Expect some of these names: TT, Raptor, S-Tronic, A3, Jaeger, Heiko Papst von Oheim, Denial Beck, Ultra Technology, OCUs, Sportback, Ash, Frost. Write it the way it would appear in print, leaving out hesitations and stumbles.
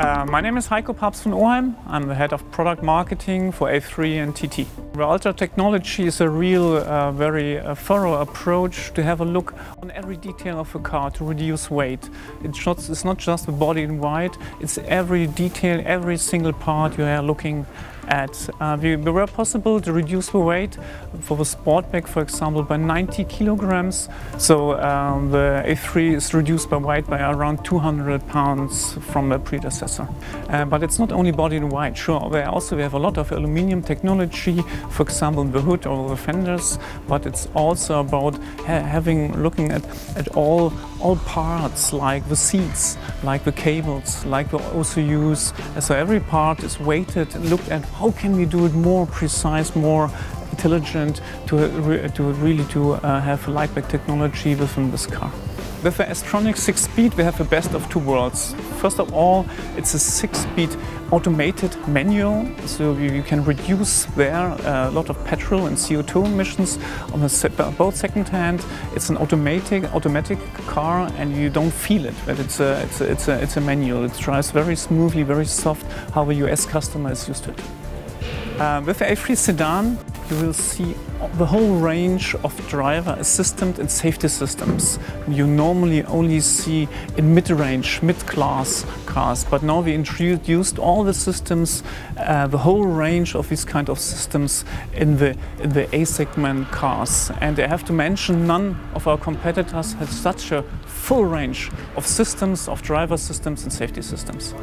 My name is Heiko Papst von Oheim. I'm the head of product marketing for A3 and TT. Ultra Technology is a real, very thorough approach to have a look on every detail of a car to reduce weight. It's not just the body in white, it's every detail, every single part you are looking at. We were possible to reduce the weight for the Sportback, for example, by 90 kilograms. So the A3 is reduced by weight by around 200 pounds from the predecessor. But it's not only body in white, sure. We have a lot of aluminium technology, for example, in the hood or the fenders, but it's also about looking at all parts, like the seats, like the cables, like the OCUs. So every part is weighted and looked at. How can we do it more precise, more intelligent to really have lightweight technology within this car? With the S-Tronic 6-speed, we have the best of two worlds. First of all, it's a 6-speed automated manual, so you can reduce there a lot of petrol and CO2 emissions on both second-hand. It's an automatic car, and you don't feel it, but it's a manual. It drives very smoothly, very soft, how a US customer is used to it. With the A3 sedan, you will see the whole range of driver assistant and safety systems. You normally only see in mid-range, mid-class cars, but now we introduced all the systems, the whole range of these kind of systems in the A-segment cars. And I have to mention, none of our competitors has such a full range of systems, of driver systems and safety systems.